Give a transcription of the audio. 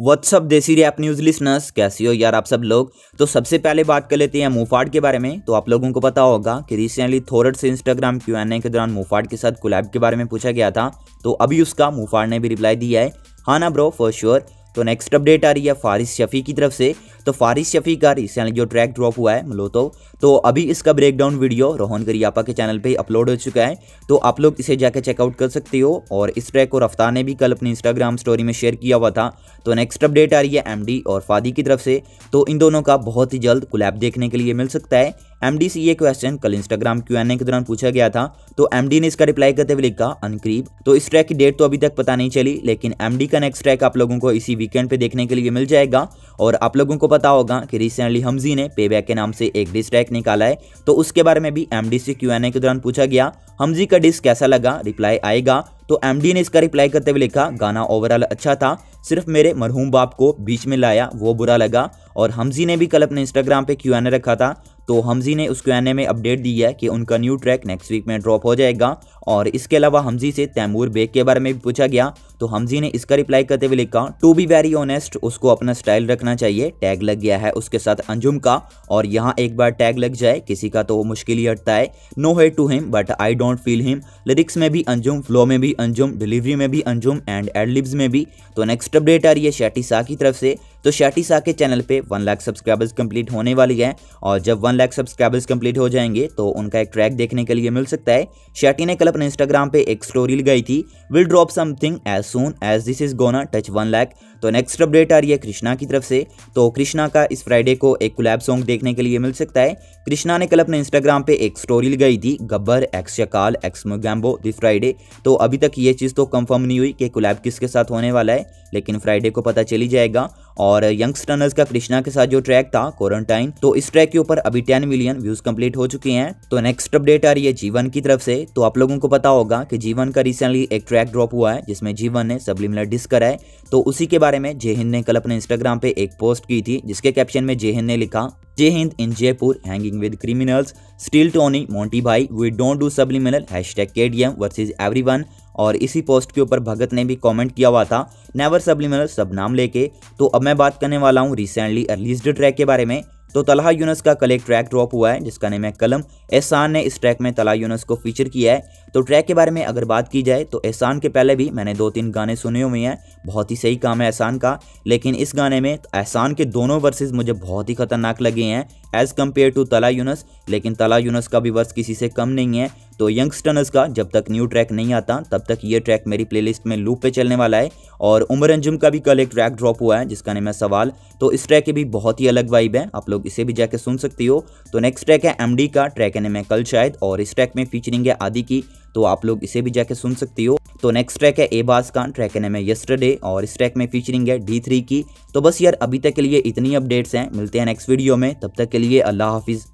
WhatsApp देसी rap news listeners, कैसी हो यार आप सब लोग। तो सबसे पहले बात कर लेते हैं मुफाड़ के बारे में। तो आप लोगों को पता होगा कि रिसेंटली थोरड से इंस्टाग्राम Q&A के दौरान मुफाड़ के साथ कोलैब के बारे में पूछा गया था। तो अभी उसका मुफाड़ ने भी रिप्लाई दिया है, हाँ ना ब्रो फॉर श्योर। तो नेक्स्ट अपडेट आ रही है फारिस शफी की तरफ से। तो फारिस शफी का रिसेंटली जो ट्रैक ड्रॉप हुआ है मलोतो, तो अभी इसका ब्रेकडाउन वीडियो रोहन करियपा के चैनल पे अपलोड हो चुका है। तो आप लोग इसे जाकर चेकआउट कर सकते हो। और इस ट्रैक को रफ्तार ने भी कल अपनी इंस्टाग्राम स्टोरी में शेयर किया हुआ था। तो नेक्स्ट अपडेट आ रही है एमडी और फादी की तरफ से। तो इन दोनों का बहुत ही जल्द कोलैब देखने के लिए मिल सकता है। एमडी से ये क्वेश्चन कल इंस्टाग्राम Q&A के दौरान पूछा गया था। तो एमडी ने इसका रिप्लाई करते हुए लिखा अनकरीब। तो इस ट्रैक की डेट तो अभी तक पता नहीं चली, लेकिन एमडी का नेक्स्ट ट्रैक आप लोगों को इसी वीकेंड पे देखने के लिए मिल जाएगा। और आप लोगों को पता होगा कि रिसेंटली हमजी ने पेबैक के नाम से एक डिस ट्रैक निकाला है। तो उसके बारे में भी एमडी से Q&A के दौरान पूछा गया हमजी का डिस कैसा लगा, रिप्लाई आएगा। तो एमडी ने इसका रिप्लाई करते हुए लिखा गाना ओवरऑल अच्छा था, सिर्फ मेरे मरहूम बाप को बीच में लाया वो बुरा लगा। और हमजी ने भी कल अपने इंस्टाग्राम पे Q&A रखा था। तो हमजी ने उस Q&A में अपडेट दी है कि उनका न्यू ट्रैक नेक्स्ट वीक में ड्रॉप हो जाएगा। और इसके अलावा हमजी से तैमूर बेग के बारे में भी पूछा गया। तो हमजी ने इसका रिप्लाई करते हुए लिखा टू बी वेरी ऑनेस्ट, उसको अपना स्टाइल रखना चाहिए, टैग लग गया है उसके साथ अंजुम का। और यहाँ एक बार टैग लग जाए किसी का तो वो मुश्किल ही हटता है। No hate to him but I don't feel him, lyrics में भी अंजुम, फ्लो में भी अंजुम, डिलीवरी में भी अंजुम एंड एडलिब्स में भी। तो नेक्स्ट अपडेट आ रही है शेटी साके की तरफ से। तो शेटी साके चैनल पे 1 लाख सब्सक्राइबर्स कंप्लीट होने वाली है। और जब 1 लाख सब्सक्राइबर्स कंप्लीट हो जाएंगे तो उनका एक ट्रैक देखने के लिए मिल सकता है। शेटी ने कल अपने इंस्टाग्राम पे एक स्टोरी लगाई थी will drop something as soon as this is gonna touch 1 lakh. तो नेक्स्ट अपडेट आ रही है कृष्णा की तरफ से। तो कृष्णा का इस फ्राइडे को एक कोलैब सॉन्ग देखने के लिए मिल सकता है। कृष्णा ने कल अपने इंस्टाग्राम पे एक स्टोरी लगाई थी गब्बर एक्साल एक्स मोगम्बो दिस फ्राइडे। तो अभी तक ये चीज़ तो कंफर्म नहीं हुई कि कोलैब किसके साथ होने वाला है, लेकिन फ्राइडे को पता चली जाएगा। और यंगस्टर्नर्स का कृष्णा के साथ जो ट्रैक था क्वारंटाइन, तो इस ट्रैक के ऊपर अभी 10 मिलियन व्यूज कंप्लीट हो चुके हैं। तो नेक्स्ट अपडेट आ रही है जीवन की तरफ से। तो आप लोगों को पता होगा कि जीवन का रिसेंटली एक ट्रैक ड्रॉप हुआ है जिसमें जीवन ने सबलिमिनल डिस करा है। तो उसी के बारे में जय हिंद ने कल अपने इंस्टाग्राम पे एक पोस्ट की थी जिसके कैप्शन में जय हिंद ने लिखा जय Hind in Jaipur hanging with criminals still Tony Monty भाई we don't do subliminal #KDM versus everyone. और इसी पोस्ट के ऊपर भगत ने भी कमेंट किया हुआ था नेवर सबलिमिनल सब नाम लेके। तो अब मैं बात करने वाला हूँ रिसेंटली रिलीज्ड ट्रैक के बारे में। तो तलहा यूनस का कल एक ट्रैक ड्रॉप हुआ है जिसका नेम है कलम। एहसान ने इस ट्रैक में तलहा यूनस को फीचर किया है। तो ट्रैक के बारे में अगर बात की जाए तो एहसान के पहले भी मैंने 2-3 गाने सुने हुए हैं, बहुत ही सही काम है एहसान का। लेकिन इस गाने में एहसान के दोनों वर्सेस मुझे बहुत ही खतरनाक लगे हैं as compare to Talha Yunus. लेकिन तलहा यूनस का भी वर्स किसी से कम नहीं है। तो यंगस्टर्नर्स का जब तक न्यू ट्रैक नहीं आता तब तक ये ट्रैक मेरी प्लेलिस्ट में लूप पे चलने वाला है। और उमर अंजुम का भी कल एक ट्रैक ड्रॉप हुआ है जिसका नाम है सवाल। तो इस ट्रैक की भी बहुत ही अलग वाइब है, आप लोग इसे भी जाके सुन सकती हो। तो नेक्स्ट ट्रैक है एमडी का, ट्रैक नेम है कल शायद, और इस ट्रैक में फीचरिंग है आदि की। तो आप लोग इसे भी जाके सुन सकती हो। तो नेक्स्ट ट्रैक है एबाज का, ट्रैक नेम है यस्टरडे, और इस ट्रैक में फीचरिंग है D3 की। तो बस यार अभी तक के लिए इतनी अपडेट्स हैं, मिलते हैं नेक्स्ट वीडियो में, तब तक के लिए अल्लाह हाफिज़।